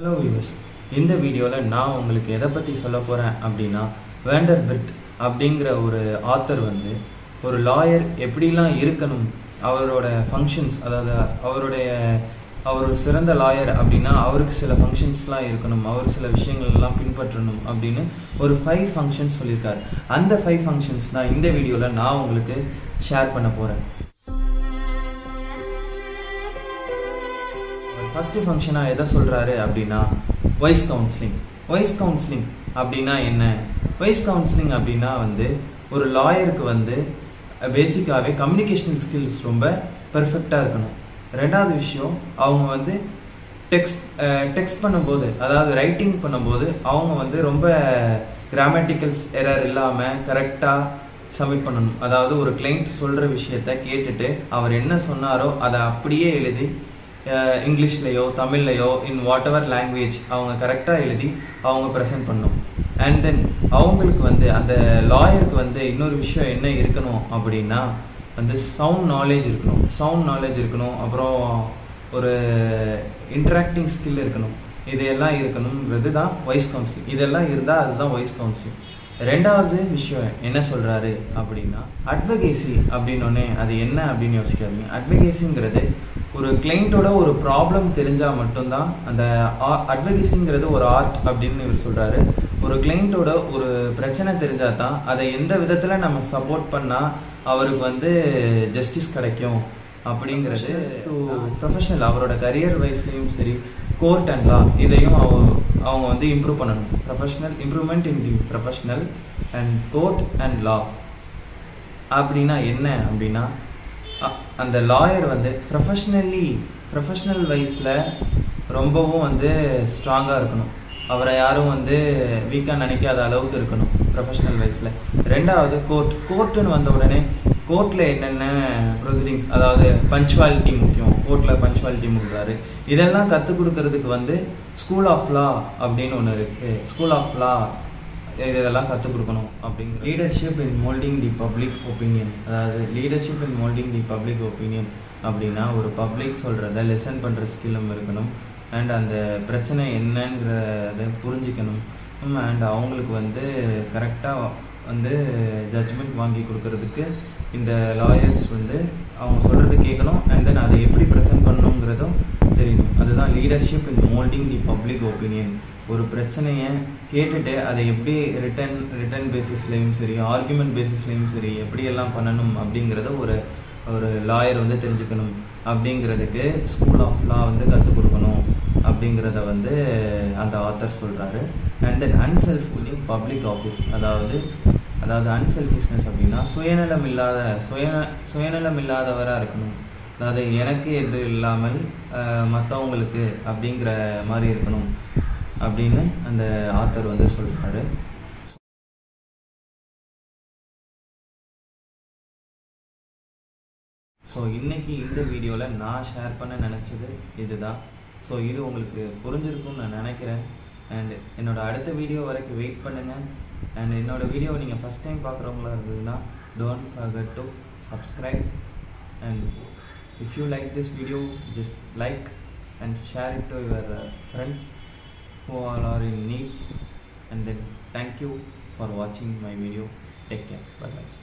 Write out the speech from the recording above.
hello viewers இந்த வீடியோல நான் உங்களுக்கு எதை பத்தி சொல்ல போறேன் அப்படினா வாண்டர்பில்ட் அப்படிங்கற ஒரு ஆத்தர் வந்து ஒரு லாயர் எப்படிலாம் இருக்கணும் அவரோட ஃபங்க்ஷன்ஸ் அதாவது அவர் சிறந்த லாயர் அப்படினா அவருக்கு சில ஃபங்க்ஷன்ஸ்லாம் இருக்கணும் அவர் சில விஷயங்கள் எல்லாம் பின்பற்றணும் அப்படினு ஒரு 5 ஃபங்க்ஷன்ஸ் சொல்லிருக்கார் அந்த 5 ஃபங்க்ஷன்ஸ் தான் இந்த வீடியோல நான் உங்களுக்கு ஷேர் பண்ண போறேன் फर्स्ट फंक्शन एद अबा वॉइस काउंसलिंग अब वॉइस काउंसलिंग अब लॉयर को वो बेसिका कम्युनिकेशन स्किल्स रोम पर्फेक्टा रेडा विषय अगर वो टेक्स्ट टेक्स्ट पड़े राइटिंग पड़े वो रोम ग्रामेटिकल एरर इलाम करेक्टा सबमिट पड़नों और क्लाइंट सोल्ड विषयते केटारो अ इंग्लिशलो तमिलो इन वाटर लैंग्वेज करेक्टा एलि प्रेसेंट पड़ो अंड देन लॉयर वो इन विषय अब साउंड नॉलेज अब इंटरैक्टिंग स्किल इतना वॉइस काउंसलिंग अदा वॉइस काउंसलिंग रेंडावद विषय अब एडवोकेसी अब अब योजना एडवोकेसी और क्लाइंटोड और प्रॉब्लम तेजा मटम एडवोकेसी और आर्ट अब और क्लाइंटोड और प्रच्ने तेजाता विधति नम सपोर्ट पड़ा वो जस्टिस कभी प्रोफेशनल करियर वाइस सरी कोर्ट अंड लॉ वो इम्प्रूव पड़नों professional improvement in professional and court and law अब अब लॉयर वो प्रोफेशनल वाइस रोम स्ट्रांगा यार वो वीका निकादुकूँ प्रोफेशनल वाइस रेंडावदु कोर्ट उड़ने कोर्ट प्रोसीडिंग्स पंचुअलिटी मुख्यम कोर्ट पंचुअलिटी मुख्यार इतना स्कूल ऑफ लॉ अब स्कूल ऑफ लॉ कतुकण अभी leadership in moulding the public opinion leadership in moulding the public opinion अब और पब्लिक सोल्द लिसन पड़े स्किलूम अंड अच्नेजिकनम अंड वो करेक्टा वो जजमेंट वांगी कुछ இந்த லாயர்ஸ் அவங்க சொல்றது கேட்கணும் and then அதை எப்படி பிரசன்ட் பண்ணனும்ங்கறதும் தெரியும் அதுதான் leadership in molding the public opinion ஒரு பிரச்சனையை கேட்டுட்டு அதை எப்படி written பேசிஸ்லயும் சரி argument பேசிஸ்லயும் சரி எப்படி எல்லாம் பண்ணனும் அப்படிங்கறது ஒரு ஒரு லாயர் தெரிஞ்சுக்கணும் அப்படிங்கிறதுக்கு ஸ்கூல் ஆஃப் லா கத்து கொடுக்கணும் அப்படிங்கறத அந்த ஆத்தர் சொல்றாரு and then unselfish public office அதாவது அன்செல்ஃபிஷ்னஸ் அப்படினா சுயநலமில்லாதவராக இருக்கணும் அதாவது எனக்கு என்று இல்லாமல் மற்றவங்களுக்கு அப்படிங்கற மாதிரி இருக்கணும் அப்படினு அந்த ஆத்தர் சொல்றாரு சோ இன்னைக்கு இந்த வீடியோல நான் ஷேர் பண்ண நினைச்சது இதுதான் சோ இது உங்களுக்கு புரிஞ்சிருக்கும்னு நான் நினைக்கிறேன் and என்னோட அடுத்த வீடியோ வரைக்கும் வெயிட் பண்ணுங்க and என்னோட வீடியோ நீங்க ஃபர்ஸ்ட் டைம் பார்க்குறவங்களா இருந்தீங்கன்னா don't forget to subscribe and if you like this video just like and share it to your friends who all are in needs and then thank you for watching my video take care bye bye